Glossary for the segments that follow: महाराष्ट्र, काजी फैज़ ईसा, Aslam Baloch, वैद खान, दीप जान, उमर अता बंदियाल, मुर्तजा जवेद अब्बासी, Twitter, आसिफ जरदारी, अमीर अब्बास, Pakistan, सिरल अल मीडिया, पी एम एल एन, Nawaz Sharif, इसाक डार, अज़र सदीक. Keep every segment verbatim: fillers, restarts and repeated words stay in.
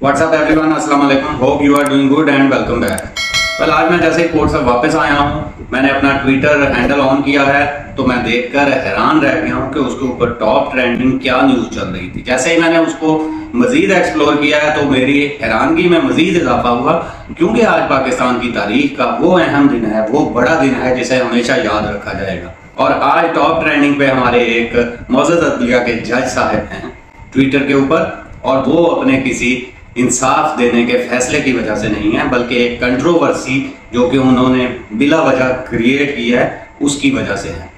What's up everyone, Assalamualaikum. Hope you are doing good and welcome back. Well, आज मैं जैसे court से वापस आया हूँ, मैंने अपना ट्विटर हैंडल ऑन किया है तो मैं देखकर हैरान रह गया हूँ कि उसके ऊपर टॉप ट्रेंडिंग क्या न्यूज़ चल रही थी। जैसे ही मैंने उसको मज़ीद एक्सप्लोर किया है तो मेरी हैरानगी में मज़ीद इजाफा हुआ, क्योंकि आज पाकिस्तान की तारीख का वो अहम दिन है, वो बड़ा दिन है जिसे हमेशा याद रखा जाएगा। और आज टॉप ट्रेंडिंग पे हमारे एक मौजूद अदलिया के जज साहब हैं ट्विटर के ऊपर, और वो अपने किसी इंसाफ देने के फैसले की वजह से नहीं है, बल्कि एक कंट्रोवर्सी जो कि उन्होंने बिला वजह क्रिएट की है उसकी वजह से है।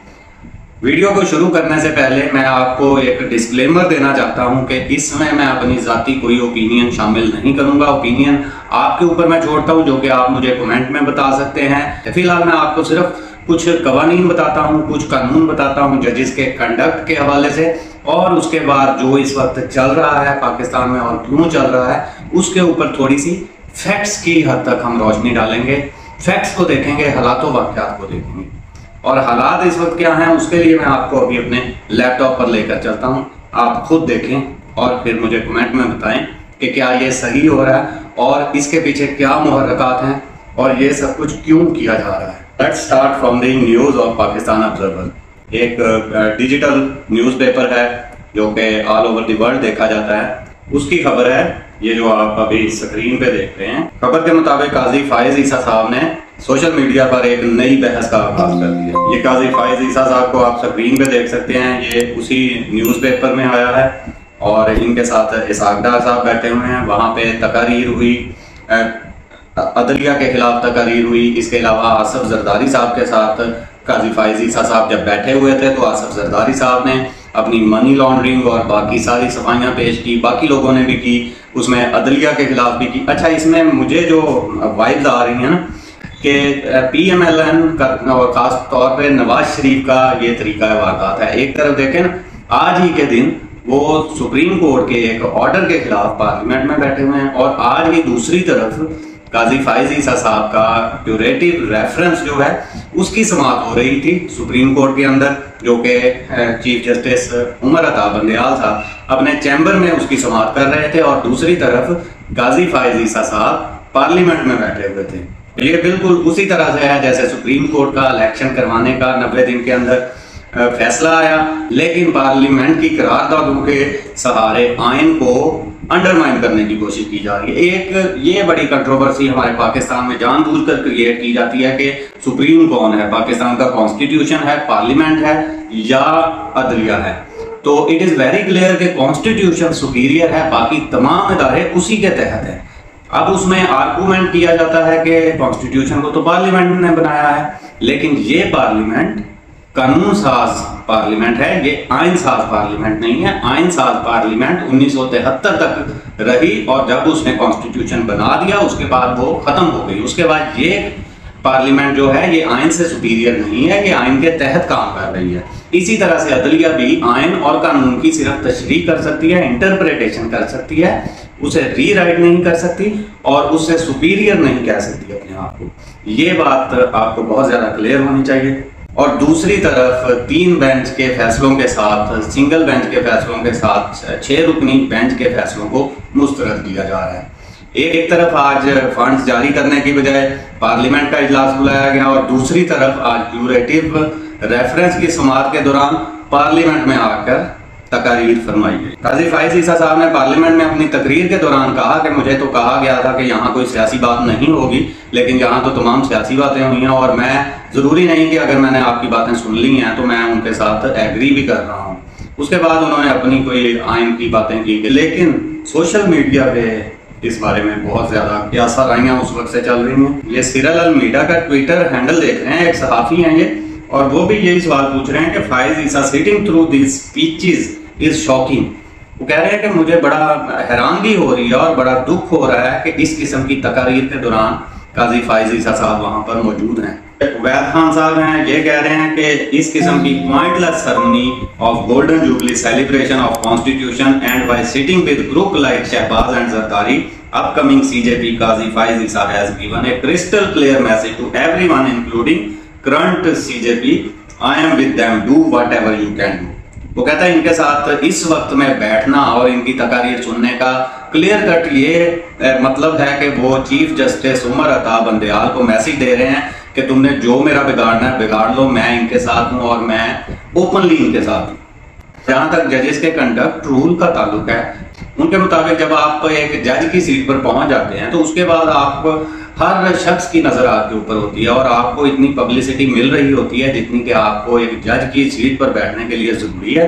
वीडियो को शुरू करने से पहले मैं आपको एक डिस्क्लेमर देना चाहता हूं कि इसमें मैं अपनी ज़ाती कोई ओपिनियन शामिल नहीं करूंगा। ओपिनियन आपके ऊपर मैं छोड़ता हूं, जो कि आप मुझे कमेंट में बता सकते हैं। फिलहाल मैं आपको सिर्फ कुछ कवानीन बताता हूं, कुछ कानून बताता हूं जजिस के कंडक्ट के हवाले से, और उसके बाद जो इस वक्त चल रहा है पाकिस्तान में और क्यों चल रहा है उसके ऊपर थोड़ी सी फैक्ट्स की हद तक हम रोशनी डालेंगे। फैक्ट्स को देखेंगे, हालातों वाक़यात को देखेंगे, और हालात इस वक्त क्या हैं उसके लिए मैं आपको अभी अपने लैपटॉप पर लेकर चलता हूं। आप खुद देखें और फिर मुझे कमेंट में बताएं कि क्या ये सही हो रहा है और इसके पीछे क्या मुहर्रकात हैं और ये सब कुछ क्यों किया जा रहा है। Let's start from the news of Pakistan observer. एक डिजिटल न्यूज़पेपर है जो कि ऑल ओवर द वर्ल्ड देखा जाता है, उसकी खबर है ये जो आप अभी स्क्रीन पे देख रहे हैं। खबर के मुताबिक काजी फाइज ईसा साहब ने सोशल मीडिया पर एक नई बहस का आगाज कर दिया। ये काजी फैज़ ईसा साहब को आप स्क्रीन पे देख सकते हैं, ये उसी न्यूज़पेपर में आया है और इनके साथ इसाक डार साहब बैठे हुए हैं। वहाँ पे तकारीर हुई, अदलिया के खिलाफ तकारीर हुई। इसके अलावा आसिफ जरदारी साहब के साथ काजी फैज़ ईसा साहब जब बैठे हुए थे तो आसिफ जरदारी साहब ने अपनी मनी लॉन्ड्रिंग और बाकी सारी सफाइयाँ पेश की, बाकी लोगों ने भी की, उसमें अदलिया के खिलाफ भी की। अच्छा, इसमें मुझे जो वाइब्स आ रही हैं ना कि पी एम एल एन का और ख़ास तौर पर नवाज शरीफ का ये तरीका वारदात है। एक तरफ देखें ना, आज ही के दिन वो सुप्रीम कोर्ट के एक ऑर्डर के खिलाफ पार्लियामेंट में बैठे हुए हैं, और आज ही दूसरी तरफ काजी फैज़ ईसा साहब का क्यूरेटिव रेफरेंस जो है उसकी समाप्त हो रही थी सुप्रीम कोर्ट के अंदर, जो कि चीफ जस्टिस उमर अता बंदियाल साहब अपने चैम्बर में उसकी समाप्त कर रहे थे, और दूसरी तरफ काजी फैज़ ईसा साहब पार्लियामेंट में बैठे हुए थे। ये बिल्कुल उसी तरह से है जैसे सुप्रीम कोर्ट का इलेक्शन करवाने का नब्बे दिन के अंदर फैसला आया, लेकिन पार्लियामेंट की करारदादों के सहारे आइन को अंडरमाइन करने की कोशिश की जा रही है। एक ये बड़ी कंट्रोवर्सी हमारे पाकिस्तान में जानबूझकर क्रिएट की जाती है कि सुप्रीम कौन है, पाकिस्तान का कॉन्स्टिट्यूशन है, पार्लियामेंट है या अदलिया है। तो इट इज़ वेरी क्लियर कि कॉन्स्टिट्यूशन सुपीरियर है, बाकी तमाम इदारे उसी के तहत है। अब उसमें आर्गूमेंट किया जाता है कि कॉन्स्टिट्यूशन को तो पार्लियामेंट ने बनाया है, लेकिन ये पार्लियामेंट कानून साज पार्लियामेंट है, ये आइन साज पार्लियामेंट नहीं है। आइन साज पार्लियामेंट उन्नीस सौ तिहत्तर तक रही, और जब उसने कॉन्स्टिट्यूशन बना दिया उसके बाद वो खत्म हो गई। उसके बाद ये पार्लियामेंट जो है ये आइन से सुपीरियर नहीं है, ये आइन के तहत काम कर रही है। इसी तरह से अदलिया भी आइन और कानून की सिर्फ तशरीह कर सकती है, इंटरप्रिटेशन कर सकती है, उसे री राइट नहीं कर सकती और उससे सुपीरियर नहीं कह सकती अपने आप को। ये बात आपको बहुत ज़्यादा क्लियर होनी चाहिए। और दूसरी तरफ तीन बेंच के फैसलों के साथ, सिंगल बेंच के फैसलों के साथ, छः रुकनी बेंच के फैसलों को मुस्तरद किया जा रहा है। एक तरफ आज फंड्स जारी करने की बजाय पार्लियामेंट का इजलास बुलाया गया, और दूसरी तरफ आज क्यूरेटिव रेफरेंस की समाअत के दौरान पार्लियामेंट में आकर तकरीर फरमाई गई। काजी फैज़ ईसा साहब ने पार्लियामेंट में अपनी तकरीर के दौरान कहा कि मुझे तो कहा गया था कि यहाँ कोई सियासी बात नहीं होगी, लेकिन यहाँ तो तमाम सियासी बातें हुई हैं, और मैं ज़रूरी नहीं कि अगर मैंने आपकी बातें सुन ली हैं तो मैं उनके साथ एग्री भी कर रहा हूँ। उसके बाद उन्होंने अपनी कोई आइन की बातें की, लेकिन सोशल मीडिया पर इस बारे में बहुत ज़्यादा क्यासा राइयाँ उस वक्त से चल रही हैं। ये सिरल अल मीडिया का ट्विटर हैंडल देख रहे हैं, एक सहाफ़ी हैं ये, और वो भी यही सवाल पूछ रहे हैं कि फैज़ Isa sitting through this speeches is shocking. वो कह रहे हैं कि मुझे बड़ा हैरानगी हो रही है और बड़ा दुख हो रहा है कि इस किस्म की तकारीर के दौरान काजी फैज़ ईसा साहब वहाँ पर मौजूद हैं। वैद खान साहब हैं, ये कह रहे हैं कि इस किस्म की pointless ceremony of golden jubilee celebration of constitution and by sitting with group like Shahbaz and Zardari upcoming C J P काजी फैज़ ईसा has given a crystal clear message to every one including current C J P, I am with them, do whatever you can do. वो कहता है इनके साथ इस वक्त में बैठना और इनकी तकारीर सुनने का क्लियर कट ये मतलब है कि वो चीफ जस्टिस उमर अता बंदियाल को मैसेज दे रहे हैं कि तुमने जो मेरा बिगाड़ना है बिगाड़ लो, मैं इनके साथ हूँ और मैं ओपनली इनके साथ हूँ। जहाँ तक जजेस के कंडक्ट रूल का ताल्लुक है, उनके मुताबिक जब आप एक जज की सीट पर पहुंच जाते हैं तो उसके बाद आप हर शख्स की नज़र आपके ऊपर होती है और आपको इतनी पब्लिसिटी मिल रही होती है जितनी कि आपको एक जज की सीट पर बैठने के लिए ज़रूरी है।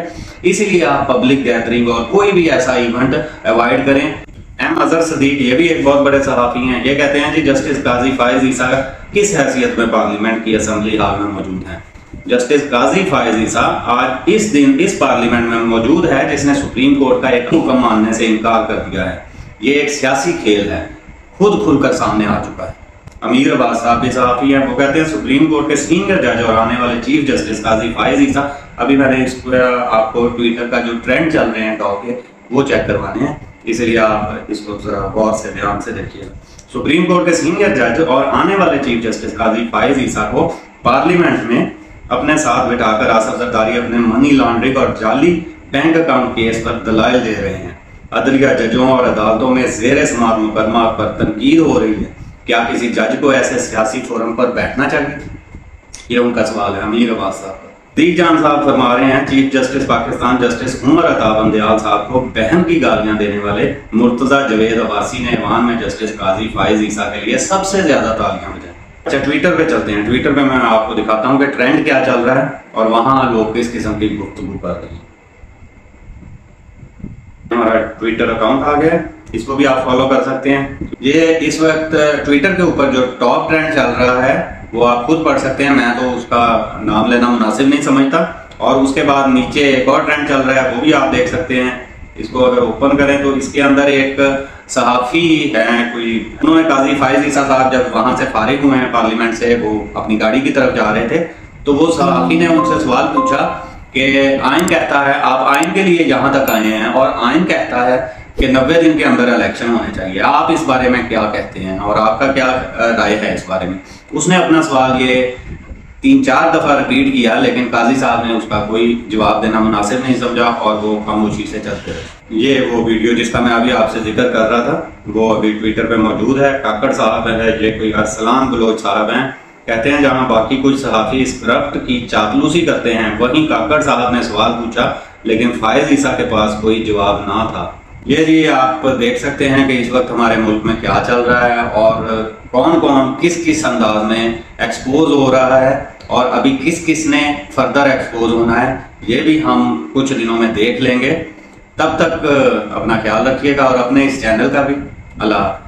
इसीलिए आप पब्लिक गैदरिंग और कोई भी ऐसा इवेंट अवॉइड करें। एम अज़र सदीक ये भी एक बहुत बड़े सहाफ़ी हैं, ये कहते हैं जी जस्टिस काजी फ़ाइज़ ईसा किस हैसियत में पार्लियामेंट की असम्बली हाल में मौजूद हैं। जस्टिस काजी फ़ाइज़ ईसा आज इस दिन इस पार्लियामेंट में मौजूद है जिसने सुप्रीम कोर्ट का एक हुक्म मानने से इनकार कर दिया है। ये एक सियासी खेल है, खुद खुलकर सामने आ चुका है। अमीर अब्बास साहब भी सहाफ़ी हैं, वो कहते हैं सुप्रीम कोर्ट के सीनियर जज और आने वाले चीफ जस्टिस काजी फ़ाइज़ ईसा, अभी मैंने इस आपको ट्विटर का जो ट्रेंड चल रहे हैं टॉक के वो चेक करवाने हैं, इसलिए आप इसको जरा गौर से ध्यान से देखिएगा। सुप्रीम कोर्ट के सीनियर जज और आने वाले चीफ जस्टिस काजी फ़ाइज़ ईसा को पार्लियामेंट में अपने साथ बिठाकर आसिफ जरदारी अपने मनी लॉन्ड्रिंग और जाली बैंक अकाउंट केस पर दलाइल दे रहे हैं। अदलिया जजों और अदालतों में ज़ेरे समाअत मुकदमा पर तनकीद हो रही है। क्या किसी जज को ऐसे सियासी फोरम पर बैठना चाहिए? ये उनका सवाल है अमीर अब्बास साहब। दीप जान साहब फरमा रहे हैं chief justice Pakistan justice उमर अता बंदियाल साहब को बहन की गालियां देने वाले मुर्तजा जवेद अब्बासी ने ईवान में जस्टिस काजी फ़ाइज़ ईसा के लिए सबसे ज्यादा तालियां बजाई। अच्छा ट्विटर पे चलते हैं, ट्विटर पे मैं आपको दिखाता हूँ कि ट्रेंड क्या चल रहा है और वहाँ लोग किस किस्म की गुफ्तगू कर रहे हैं। हमारा ट्विटर अकाउंट आ गया, इसको भी आप फॉलो कर सकते हैं। ये इस वक्त ट्विटर के ऊपर जो टॉप ट्रेंड चल रहा है वो आप खुद पढ़ सकते हैं, मैं तो उसका नाम लेना मुनासिब नहीं समझता। और उसके बाद नीचे एक और ट्रेंड चल रहा है, वो भी आप देख सकते हैं। इसको अगर ओपन करें तो इसके अंदर एक सहाफ़ी हैं कोई, उन्होंने काजी फ़ाइज़ ईसा साहब जब वहाँ से फारिग हुए हैं पार्लियामेंट से, वो अपनी गाड़ी की तरफ जा रहे थे तो वो सहाफ़ी ने उनसे सवाल पूछा कि आइन कहता है आप आइन के लिए यहाँ तक आए हैं और आइन कहता है कि नब्बे दिन के अंदर इलेक्शन होने चाहिए, आप इस बारे में क्या कहते हैं और आपका क्या राय है इस बारे में। उसने अपना सवाल ये तीन चार दफ़ा रिपीट किया लेकिन काजी साहब ने उसका कोई जवाब देना मुनासिब नहीं समझा और वो खामोशी से चलते रहे। ये वो वीडियो जिसका मैं अभी आपसे जिक्र कर रहा था वो अभी ट्विटर पे मौजूद है। काकड़ साहब है, ये कोई असलम बलोच साहब हैं, कहते हैं जहां बाकी कुछ सहाफ़ी इस करप्ट की चापलूसी करते हैं वहीं काकड़ साहब ने सवाल पूछा लेकिन फ़ाइज़ ईसा के पास कोई जवाब ना था। ये जी आप देख सकते हैं कि इस वक्त हमारे मुल्क में क्या चल रहा है और कौन कौन किस किस अंदाज में एक्सपोज हो रहा है और अभी किस किस ने फर्दर एक्सपोज होना है, ये भी हम कुछ दिनों में देख लेंगे। तब तक अपना ख्याल रखिएगा और अपने इस चैनल का भी। अल्लाह।